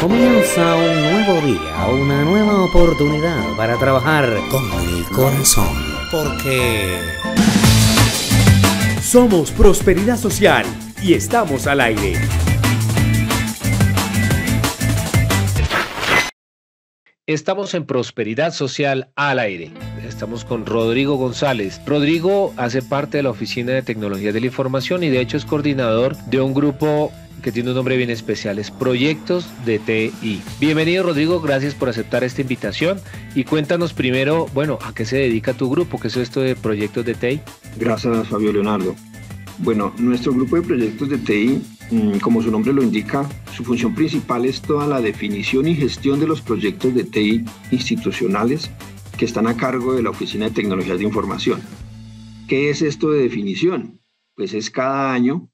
Comienza un nuevo día, una nueva oportunidad para trabajar con el corazón, porque somos Prosperidad Social y estamos al aire. Estamos en Prosperidad Social al aire. Estamos con Rodrigo González. Rodrigo hace parte de la Oficina de Tecnología de la Información y de hecho es coordinador de un grupo que tiene un nombre bien especial, es Proyectos de TI. Bienvenido, Rodrigo, gracias por aceptar esta invitación y cuéntanos primero, bueno, ¿a qué se dedica tu grupo? ¿Qué es esto de Proyectos de TI? Gracias, Fabio Leonardo. Bueno, nuestro grupo de Proyectos de TI, como su nombre lo indica, su función principal es toda la definición y gestión de los proyectos de TI institucionales que están a cargo de la Oficina de Tecnologías de Información. ¿Qué es esto de definición? Pues es cada año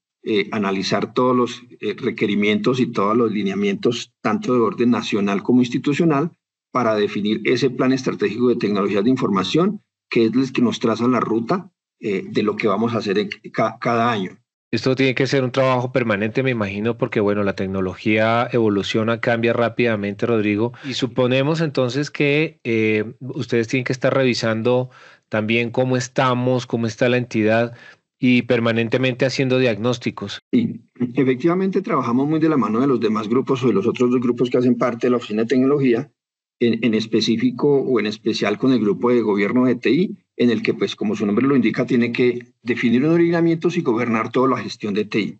analizar todos los requerimientos y todos los lineamientos, tanto de orden nacional como institucional, para definir ese plan estratégico de tecnologías de información, que es el que nos traza la ruta de lo que vamos a hacer cada año. Esto tiene que ser un trabajo permanente, me imagino, porque bueno, la tecnología evoluciona, cambia rápidamente, Rodrigo. Y suponemos entonces que ustedes tienen que estar revisando también cómo estamos, cómo está la entidad y permanentemente haciendo diagnósticos. Sí, efectivamente trabajamos muy de la mano de los demás grupos o de los otros dos grupos que hacen parte de la Oficina de Tecnología, en específico o en especial con el grupo de gobierno de TI, en el que, pues, como su nombre lo indica, tiene que definir unos lineamientos y gobernar toda la gestión de TI.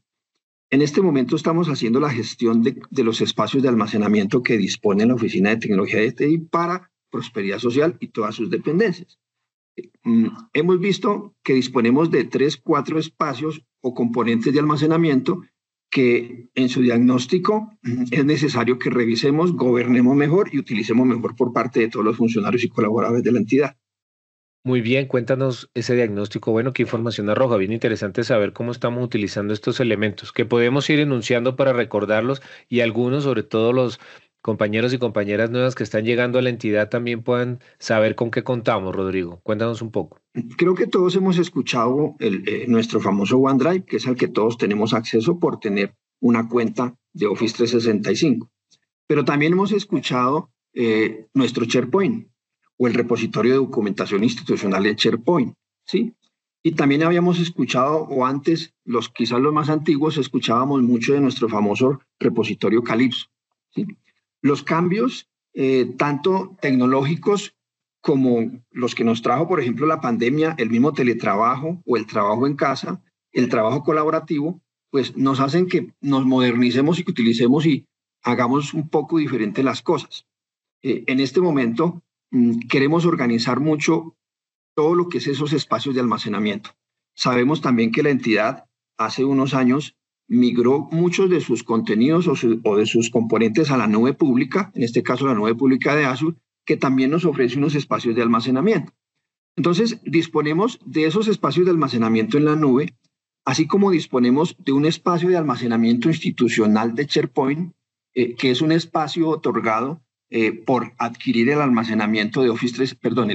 En este momento estamos haciendo la gestión de los espacios de almacenamiento que dispone la Oficina de Tecnología de TI para Prosperidad Social y todas sus dependencias. Hemos visto que disponemos de 3-4 espacios o componentes de almacenamiento que en su diagnóstico es necesario que revisemos, gobernemos mejor y utilicemos mejor por parte de todos los funcionarios y colaboradores de la entidad. Muy bien, cuéntanos ese diagnóstico. Bueno, qué información arroja. Bien interesante saber cómo estamos utilizando estos elementos, que podemos ir enunciando para recordarlos y algunos, sobre todo los compañeros y compañeras nuevas que están llegando a la entidad, también puedan saber con qué contamos, Rodrigo. Cuéntanos un poco. Creo que todos hemos escuchado nuestro famoso OneDrive, que es al que todos tenemos acceso por tener una cuenta de Office 365. Pero también hemos escuchado nuestro SharePoint, o el repositorio de documentación institucional de SharePoint, ¿sí? Y también habíamos escuchado, o antes, quizás los más antiguos, escuchábamos mucho de nuestro famoso repositorio Calypso, ¿sí? Los cambios, tanto tecnológicos como los que nos trajo, por ejemplo, la pandemia, el mismo teletrabajo o el trabajo en casa, el trabajo colaborativo, pues nos hacen que nos modernicemos y que utilicemos y hagamos un poco diferente las cosas. En este momento, queremos organizar mucho todo lo que es esos espacios de almacenamiento. Sabemos también que la entidad hace unos años migró muchos de sus contenidos o de sus componentes a la nube pública, en este caso la nube pública de Azure, que también nos ofrece unos espacios de almacenamiento. Entonces, disponemos de esos espacios de almacenamiento en la nube, así como disponemos de un espacio de almacenamiento institucional de SharePoint, que es un espacio otorgado por adquirir el almacenamiento de el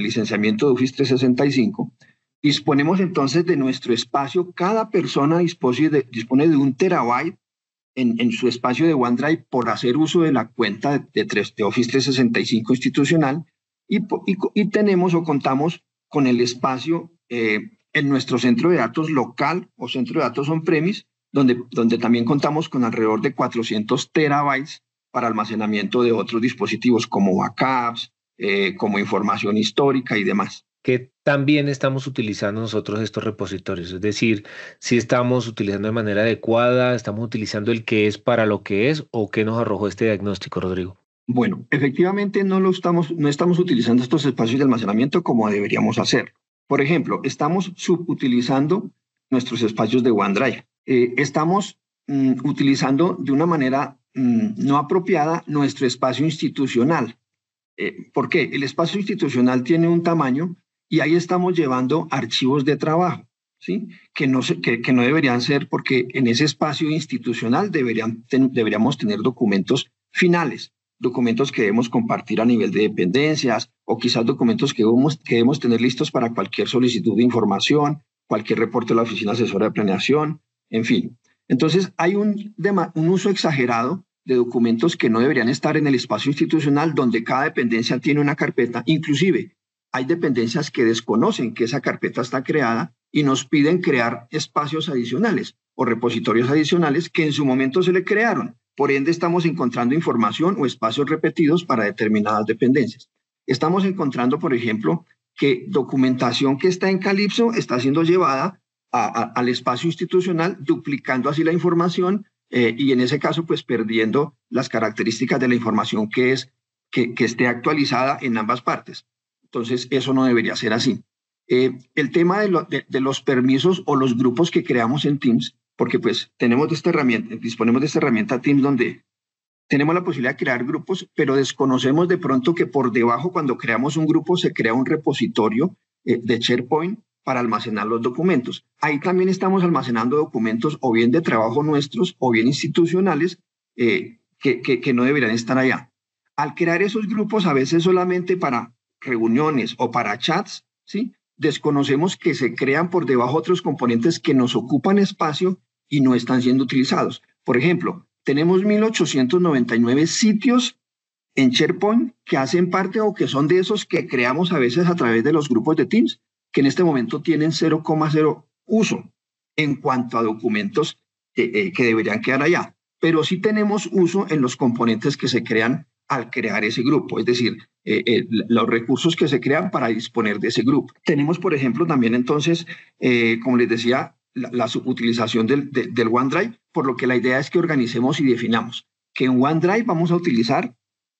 licenciamiento de Office 365. Disponemos entonces de nuestro espacio, cada persona dispone de 1 terabyte en su espacio de OneDrive por hacer uso de la cuenta de Office 365 institucional y tenemos o contamos con el espacio en nuestro centro de datos local o centro de datos on-premise, donde también contamos con alrededor de 400 terabytes para almacenamiento de otros dispositivos como backups, como información histórica y demás. Que también estamos utilizando nosotros estos repositorios, es decir, si estamos utilizando de manera adecuada, estamos utilizando el que es para lo que es, o qué nos arrojó este diagnóstico, Rodrigo. Bueno, efectivamente no estamos utilizando estos espacios de almacenamiento como deberíamos hacer. Por ejemplo, estamos subutilizando nuestros espacios de OneDrive. Estamos utilizando de una manera no apropiada nuestro espacio institucional. ¿Por qué? El espacio institucional tiene un tamaño y ahí estamos llevando archivos de trabajo, ¿sí? Que no deberían ser, porque en ese espacio institucional deberíamos tener documentos finales, documentos que debemos compartir a nivel de dependencias o quizás documentos que debemos tener listos para cualquier solicitud de información, cualquier reporte de la Oficina Asesora de Planeación, en fin. Entonces hay un uso exagerado de documentos que no deberían estar en el espacio institucional donde cada dependencia tiene una carpeta. Inclusive, hay dependencias que desconocen que esa carpeta está creada y nos piden crear espacios adicionales o repositorios adicionales que en su momento se le crearon. Por ende, estamos encontrando información o espacios repetidos para determinadas dependencias. Estamos encontrando, por ejemplo, que documentación que está en Calypso está siendo llevada al espacio institucional, duplicando así la información y en ese caso pues perdiendo las características de la información que esté actualizada en ambas partes. Entonces eso no debería ser así. El tema de los permisos o los grupos que creamos en Teams, porque pues tenemos esta herramienta, disponemos de esta herramienta Teams donde tenemos la posibilidad de crear grupos, pero desconocemos de pronto que por debajo cuando creamos un grupo se crea un repositorio de SharePoint para almacenar los documentos. Ahí también estamos almacenando documentos o bien de trabajo nuestros o bien institucionales que no deberían estar allá. Al crear esos grupos a veces solamente para reuniones o para chats, ¿sí? Desconocemos que se crean por debajo otros componentes que nos ocupan espacio y no están siendo utilizados. Por ejemplo, tenemos 1899 sitios en SharePoint que hacen parte o que son de esos que creamos a veces a través de los grupos de Teams, que en este momento tienen 0,0 uso en cuanto a documentos que deberían quedar allá. Pero sí tenemos uso en los componentes que se crean al crear ese grupo, es decir, los recursos que se crean para disponer de ese grupo. Tenemos, por ejemplo, también entonces, como les decía, la subutilización del OneDrive, por lo que la idea es que organicemos y definamos que en OneDrive vamos a utilizar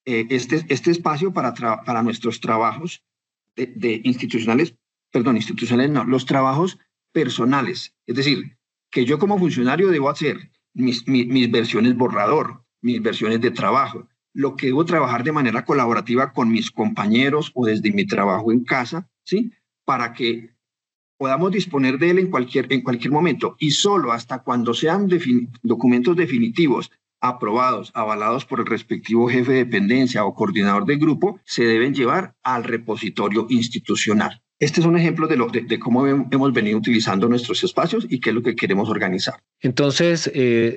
este espacio para nuestros trabajos los trabajos personales. Es decir, que yo como funcionario debo hacer mis versiones borrador, mis versiones de trabajo, lo que debo trabajar de manera colaborativa con mis compañeros o desde mi trabajo en casa, ¿sí? Para que podamos disponer de él en cualquier momento y solo hasta cuando sean documentos definitivos, aprobados, avalados por el respectivo jefe de dependencia o coordinador de grupo, se deben llevar al repositorio institucional. Este es un ejemplo de cómo hemos venido utilizando nuestros espacios y qué es lo que queremos organizar. Entonces,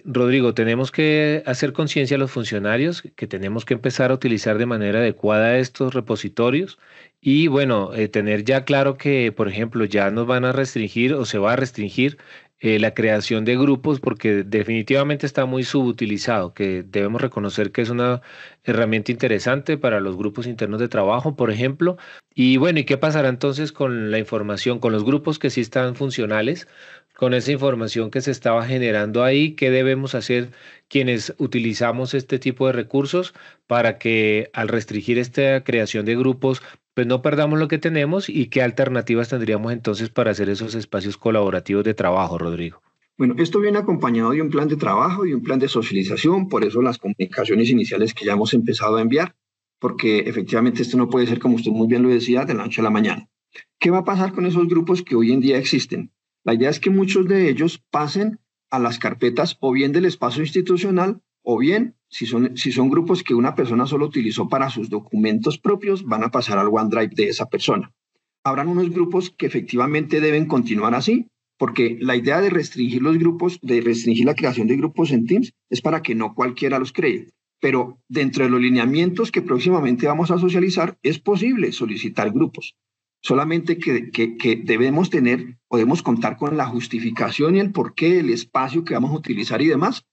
Rodrigo, tenemos que hacer conciencia a los funcionarios que tenemos que empezar a utilizar de manera adecuada estos repositorios. Y bueno, tener ya claro que, por ejemplo, ya nos van a restringir o se va a restringir la creación de grupos porque definitivamente está muy subutilizado, que debemos reconocer que es una herramienta interesante para los grupos internos de trabajo, por ejemplo. Y bueno, ¿y qué pasará entonces con la información, con los grupos que sí están funcionales? Con esa información que se estaba generando ahí, ¿qué debemos hacer quienes utilizamos este tipo de recursos para que al restringir esta creación de grupos, pues no perdamos lo que tenemos? ¿Y qué alternativas tendríamos entonces para hacer esos espacios colaborativos de trabajo, Rodrigo? Bueno, esto viene acompañado de un plan de trabajo y un plan de socialización, por eso las comunicaciones iniciales que ya hemos empezado a enviar, porque efectivamente esto no puede ser, como usted muy bien lo decía, de la noche a la mañana. ¿Qué va a pasar con esos grupos que hoy en día existen? La idea es que muchos de ellos pasen a las carpetas o bien del espacio institucional o bien, si son grupos que una persona solo utilizó para sus documentos propios, van a pasar al OneDrive de esa persona. Habrán unos grupos que efectivamente deben continuar así, porque la idea de restringir los grupos, de restringir la creación de grupos en Teams, es para que no cualquiera los cree. Pero dentro de los lineamientos que próximamente vamos a socializar, es posible solicitar grupos. Solamente que debemos tener, podemos contar con la justificación y el porqué, el espacio que vamos a utilizar y demás,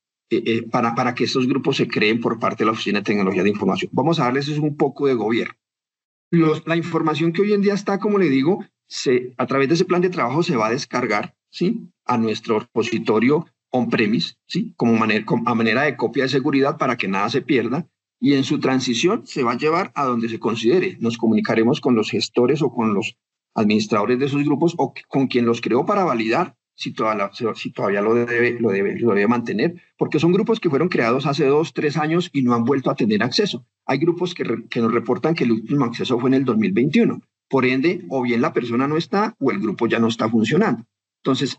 para que estos grupos se creen por parte de la Oficina de Tecnología de Información. Vamos a darles un poco de gobierno. La información que hoy en día está, como le digo, a través de ese plan de trabajo se va a descargar, ¿sí?, a nuestro repositorio on-premise, ¿sí?, a manera de copia de seguridad para que nada se pierda. Y en su transición se va a llevar a donde se considere. Nos comunicaremos con los gestores o con los administradores de esos grupos o con quien los creó para validar si todavía lo debe mantener, porque son grupos que fueron creados hace 2, 3 años y no han vuelto a tener acceso. Hay grupos que nos reportan que el último acceso fue en el 2021. Por ende, o bien la persona no está o el grupo ya no está funcionando. Entonces,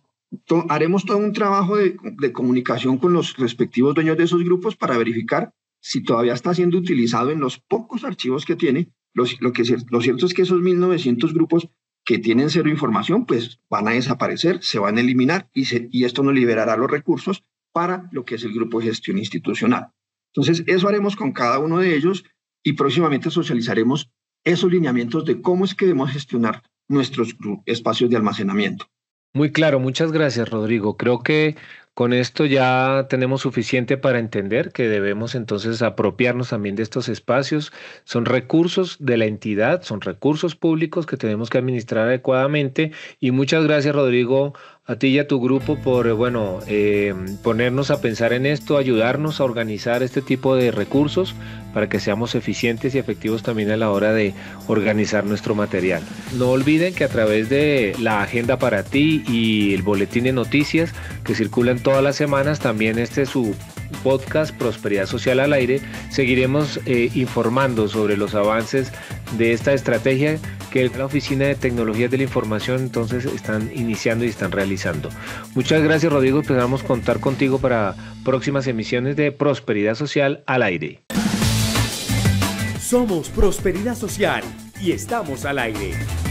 haremos todo un trabajo de comunicación con los respectivos dueños de esos grupos para verificar si todavía está siendo utilizado en los pocos archivos que tiene. Lo cierto es que esos 1900 grupos que tienen cero información, pues van a desaparecer, se van a eliminar y esto nos liberará los recursos para lo que es el grupo de gestión institucional. Entonces, eso haremos con cada uno de ellos y próximamente socializaremos esos lineamientos de cómo es que debemos gestionar nuestros espacios de almacenamiento. Muy claro, muchas gracias, Rodrigo. Creo que con esto ya tenemos suficiente para entender que debemos entonces apropiarnos también de estos espacios. Son recursos de la entidad, son recursos públicos que tenemos que administrar adecuadamente. Y muchas gracias, Rodrigo, a ti y a tu grupo por ponernos a pensar en esto, ayudarnos a organizar este tipo de recursos para que seamos eficientes y efectivos también a la hora de organizar nuestro material. No olviden que a través de la agenda para ti y el boletín de noticias que circulan todas las semanas, también este es su podcast Prosperidad Social al Aire, seguiremos informando sobre los avances de esta estrategia que la Oficina de Tecnología de la Información entonces están iniciando y están realizando. Muchas gracias, Rodrigo, esperamos contar contigo para próximas emisiones de Prosperidad Social al Aire. Somos Prosperidad Social y estamos al aire.